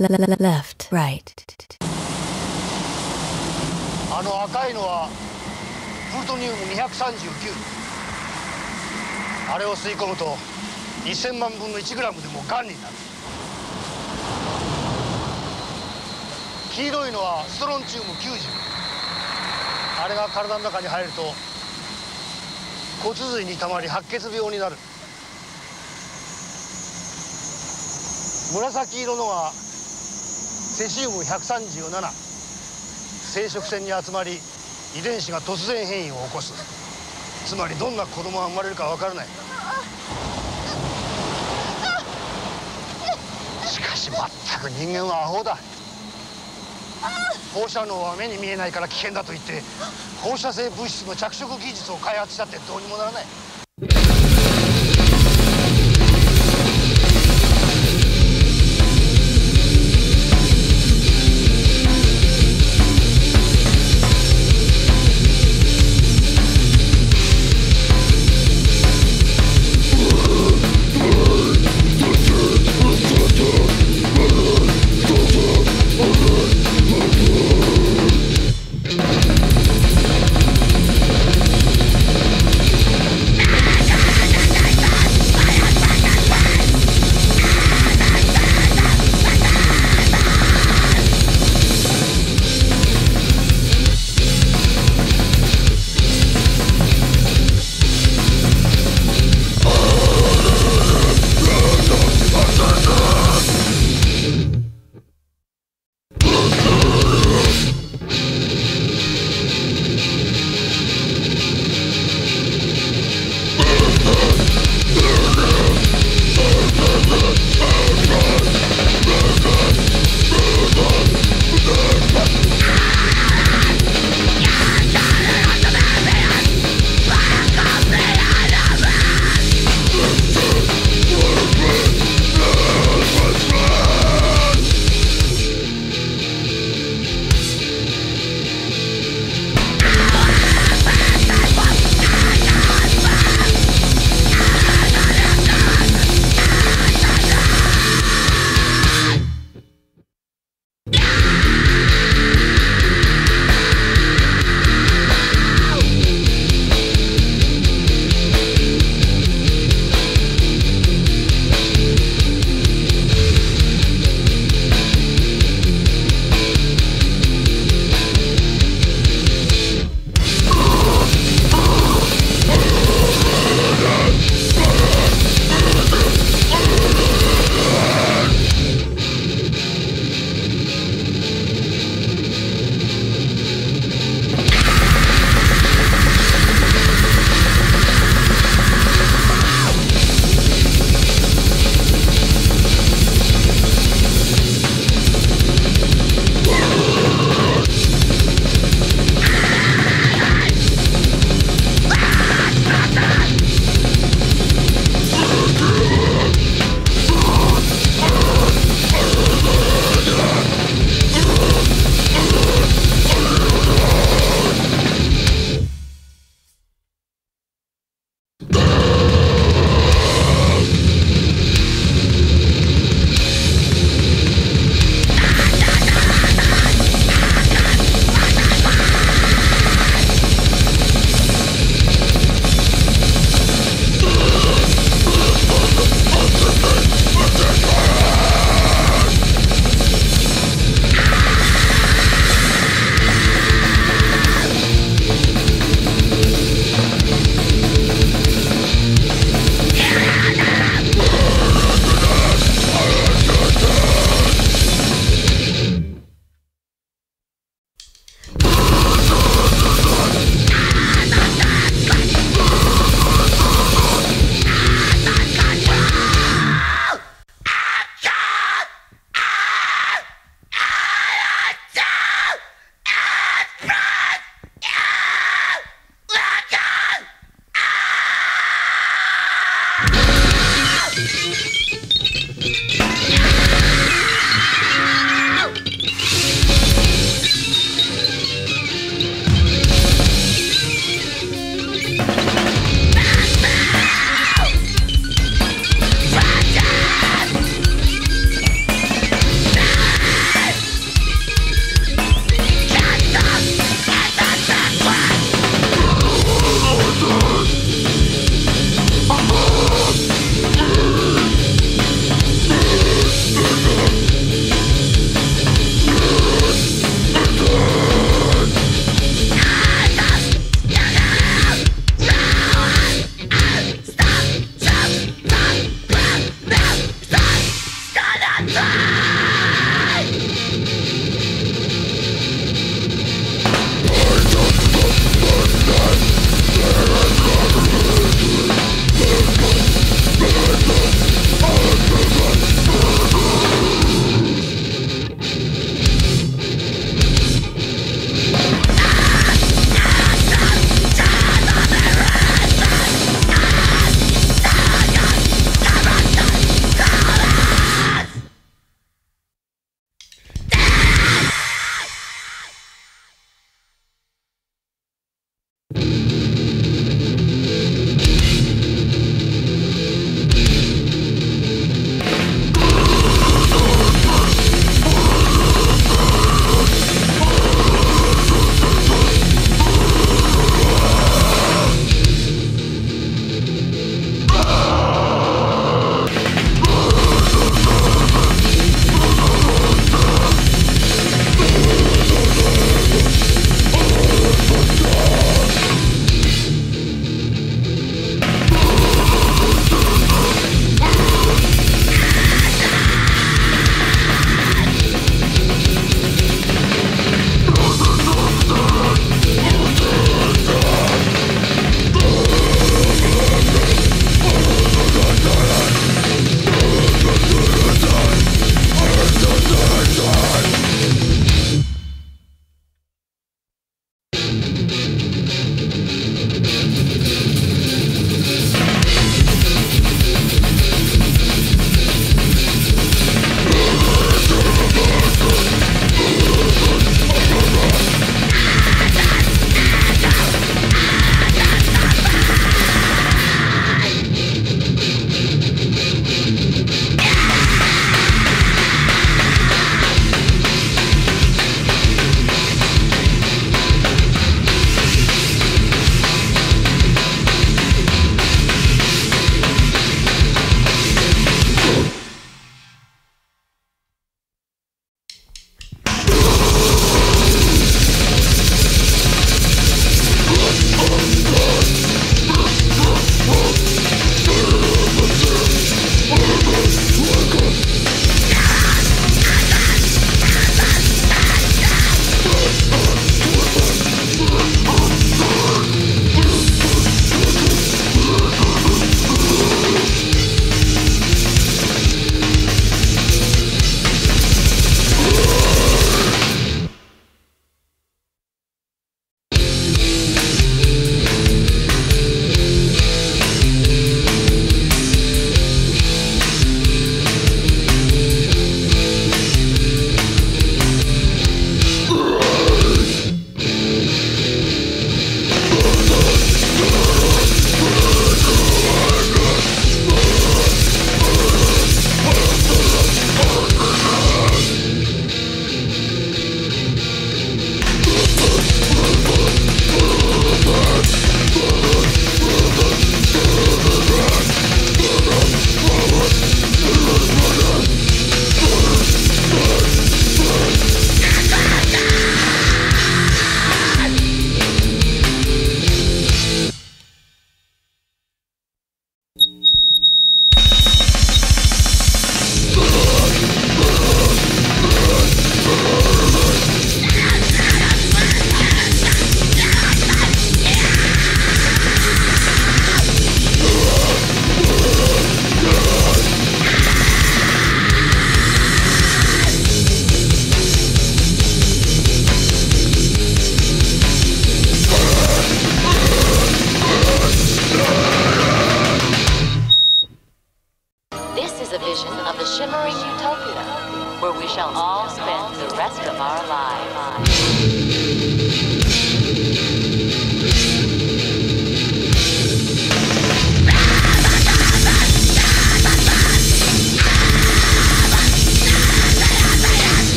left, right. あの赤いのはプルトニウム239。あれを吸い込むと2000万分の1グラムでもがんになる。黄色いのはストロンチウム90。あれが体の中に入ると骨髄にたまり白血病になる。紫色のはセシウム137。生殖腺に集まり遺伝子が突然変異を起こす。つまりどんな子供が生まれるかわからない。しかしまったく人間はアホだ。放射能は目に見えないから危険だと言って放射性物質の着色技術を開発したってどうにもならない。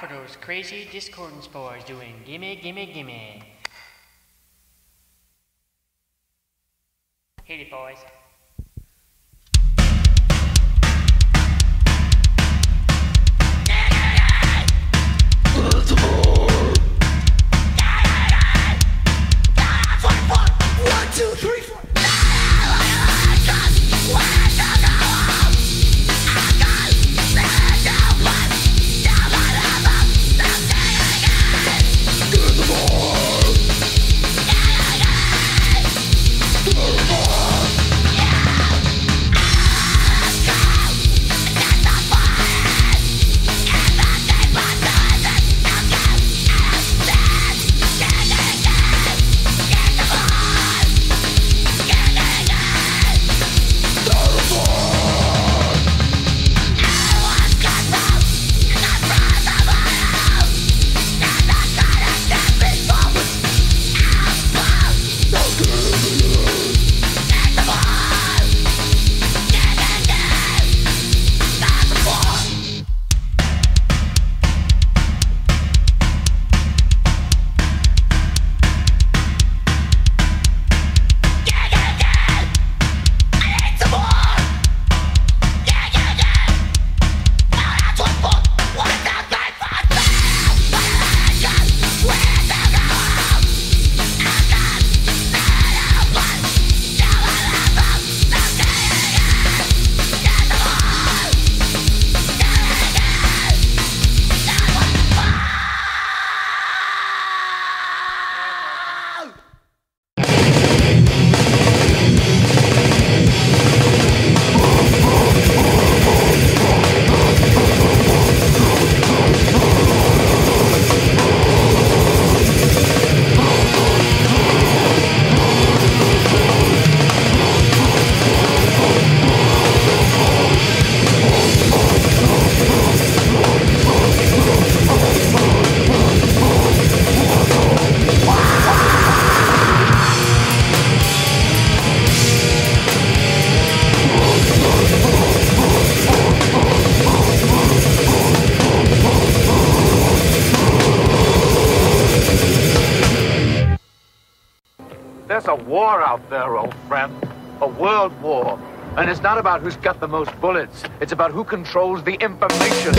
for those crazy Discordance boys doing gimme, gimme, gimme. Hit it, boys. There's a war out there, old friend. A world war. And it's not about who's got the most bullets. It's about who controls the information.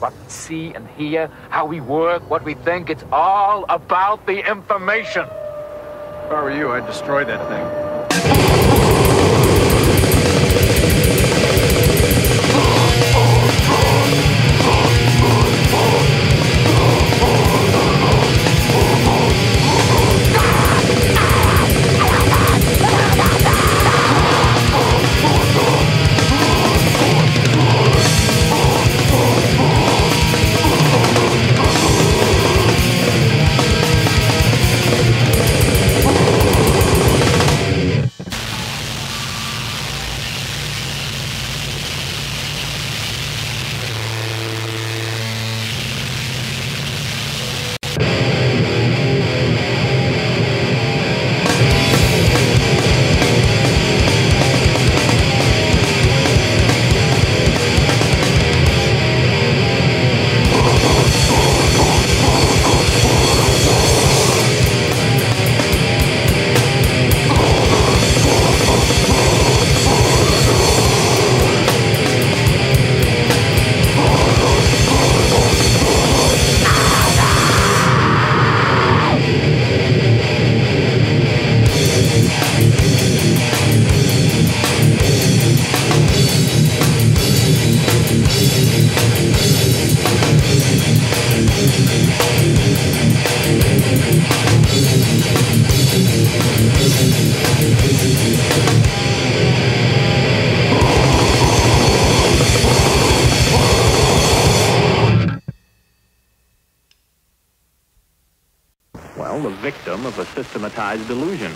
What we see and hear, how we work, what we think, it's all about the information. If I were you, I'd destroy that thing. victim of a systematized delusion.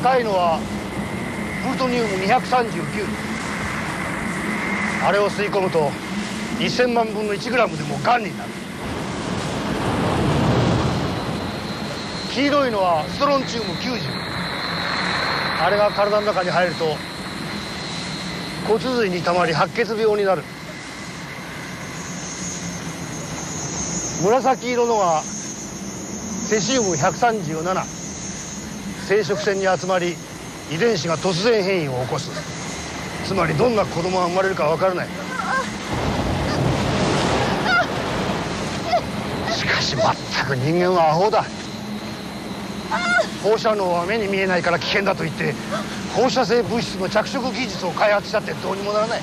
赤いのはプルトニウム239。あれを吸い込むと1000万分の1グラムでもがんになる。黄色いのはストロンチウム90。あれが体の中に入ると骨髄にたまり白血病になる。紫色のはセシウム137。生殖腺に集まり遺伝子が突然変異を起こす。つまりどんな子供が生まれるかわからない。しかしまったく人間はアホだ。放射能は目に見えないから危険だと言って放射性物質の着色技術を開発したってどうにもならない。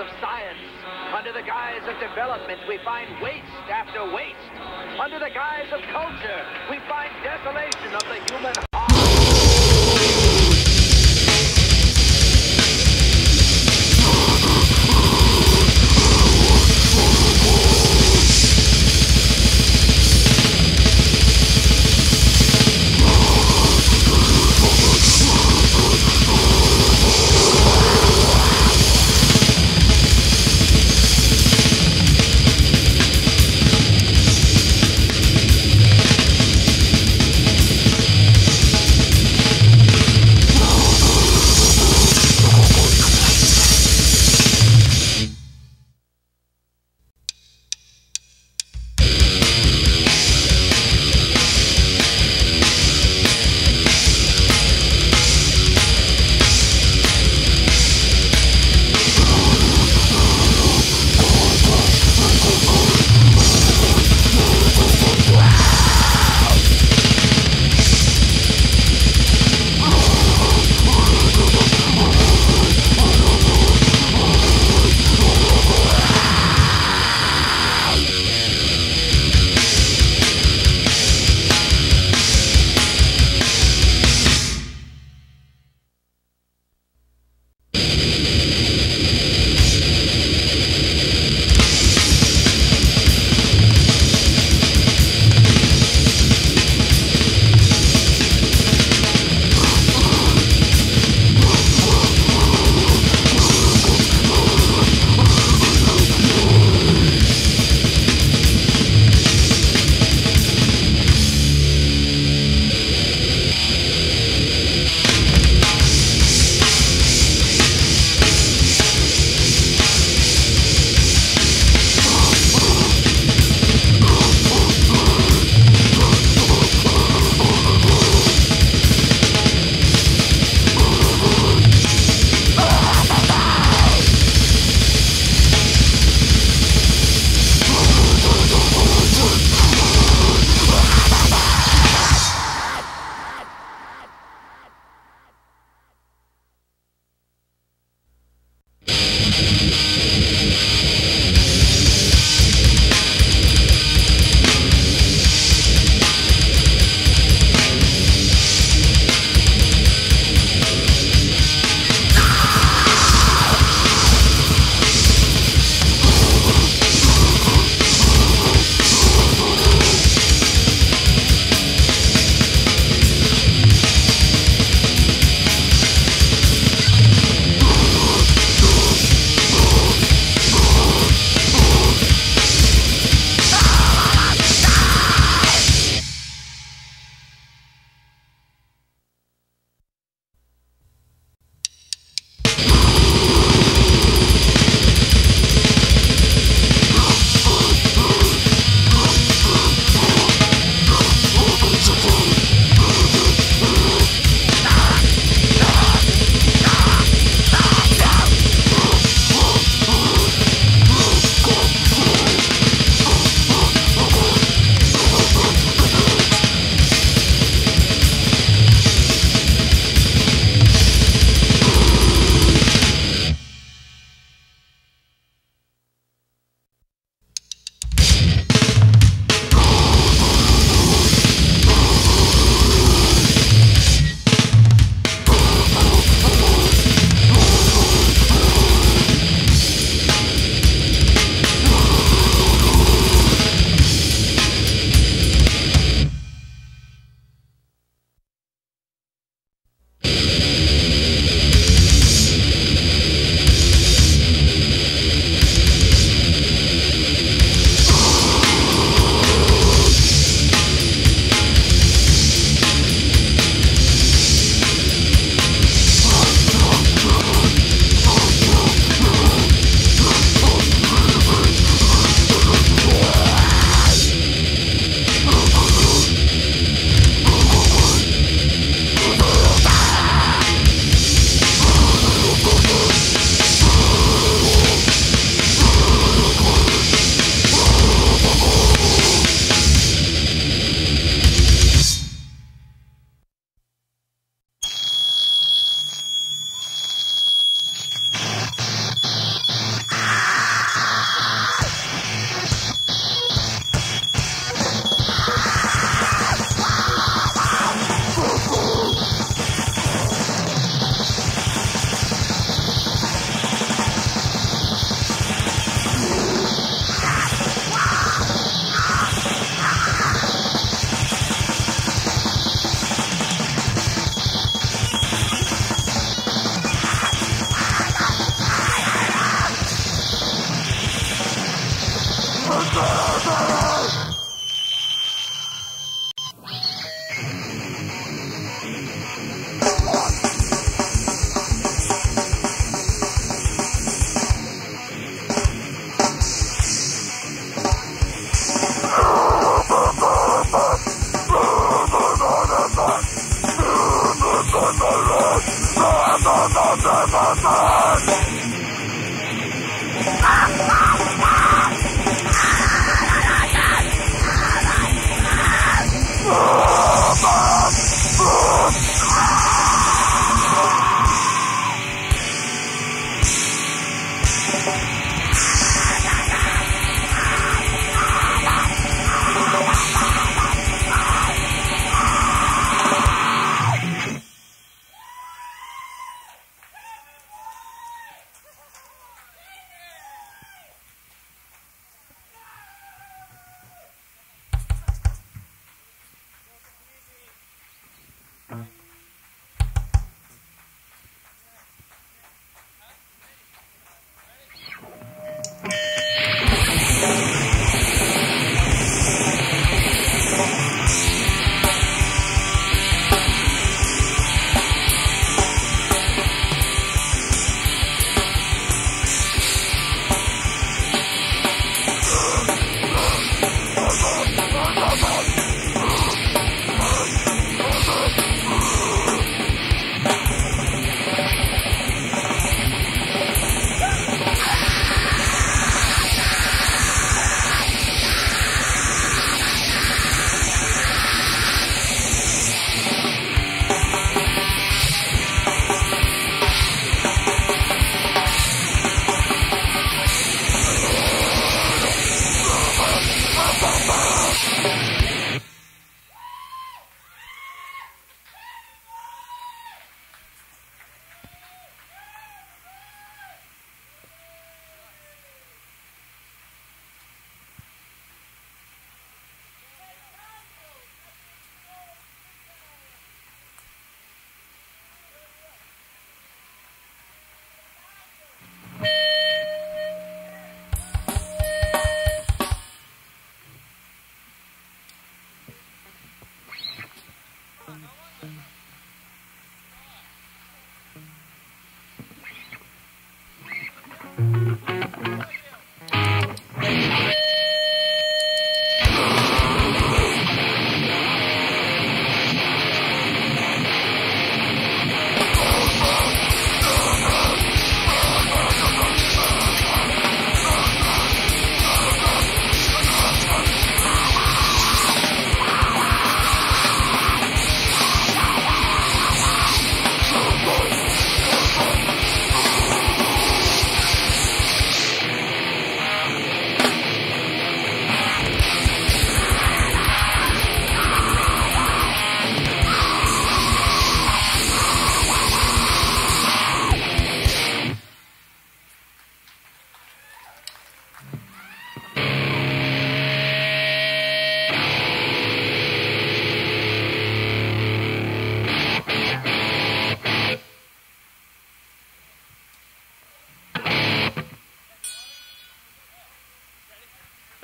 of science. Under the guise of development, we find waste after waste. Under the guise of culture, we find desolation of the human heart.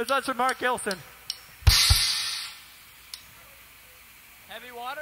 That's Mark Elson. Heavy water?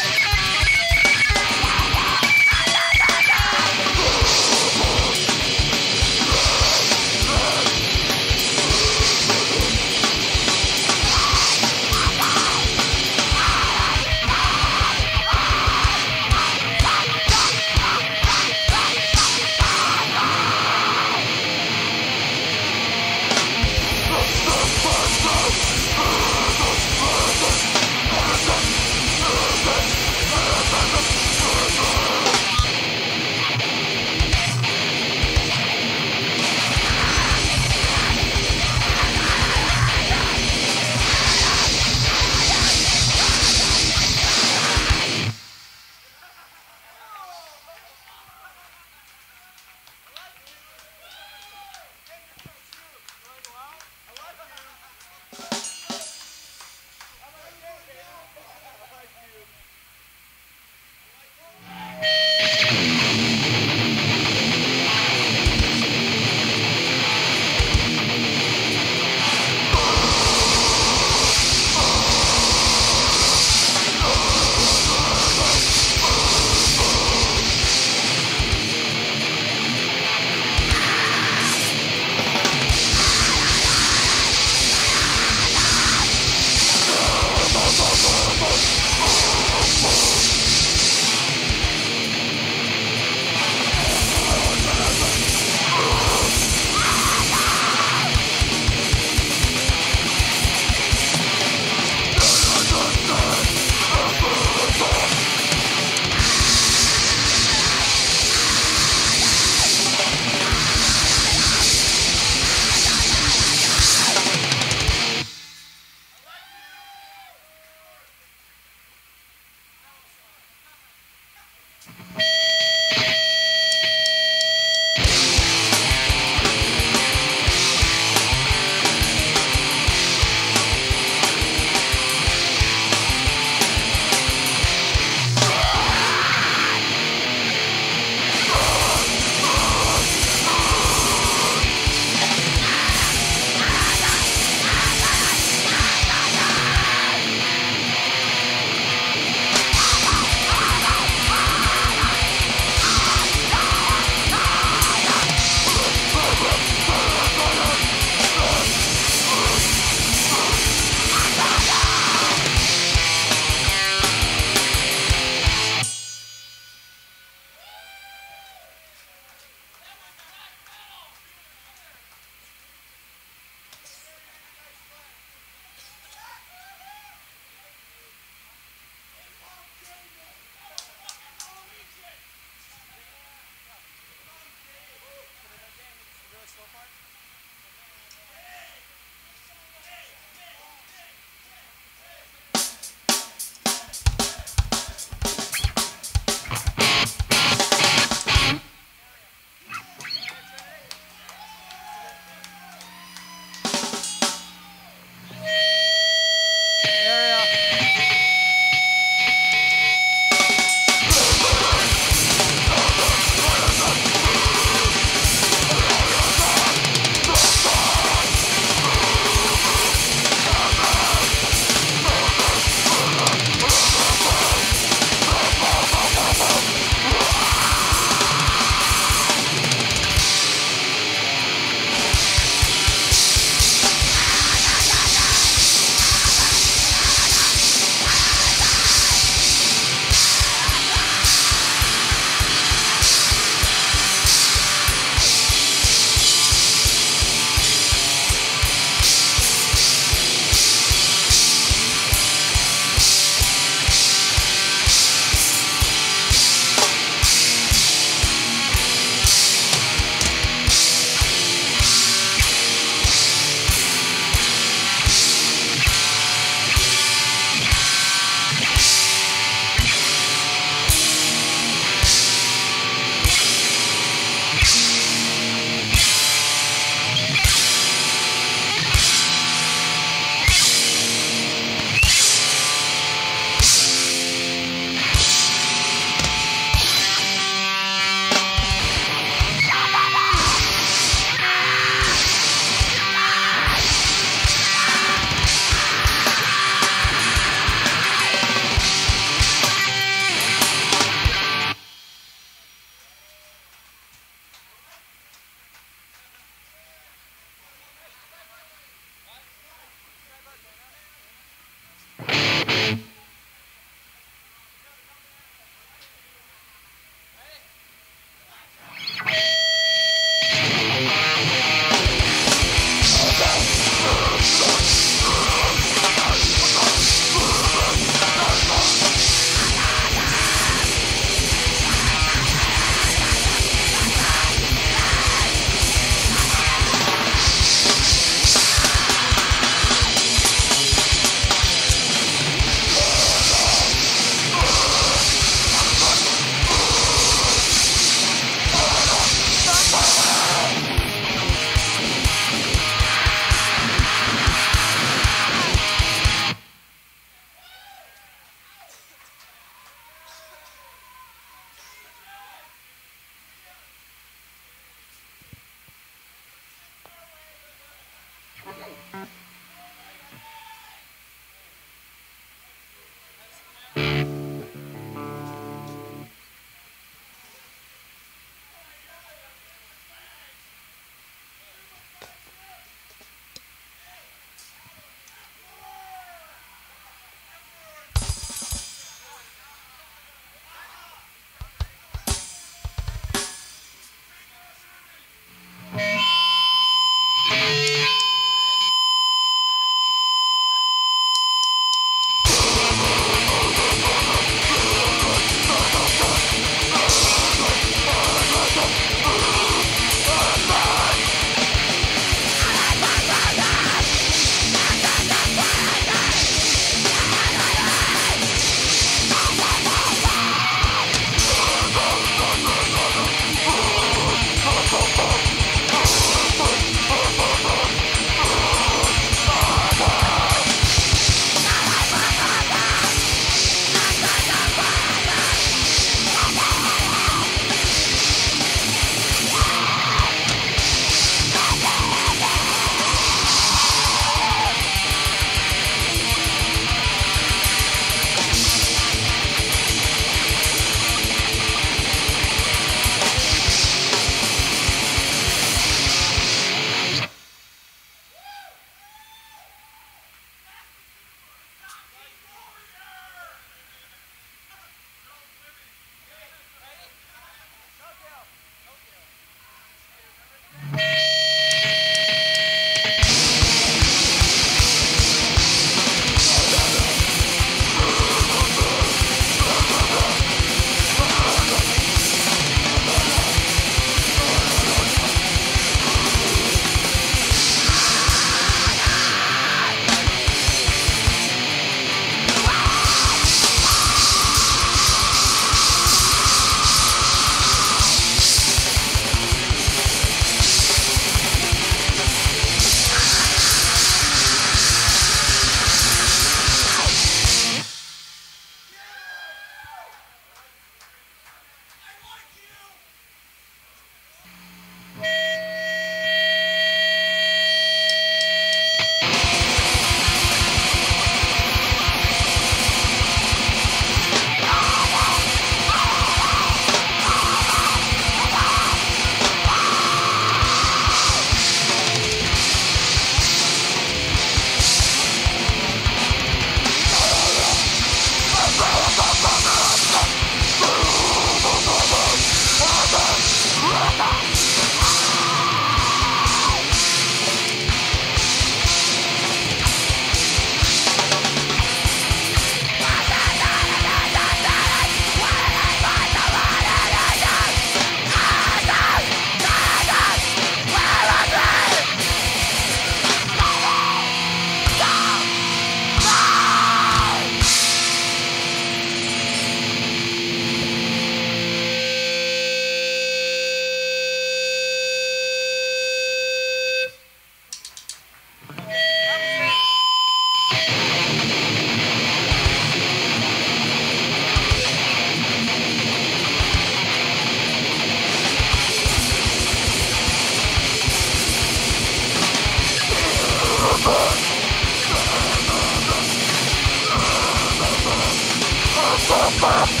Oh!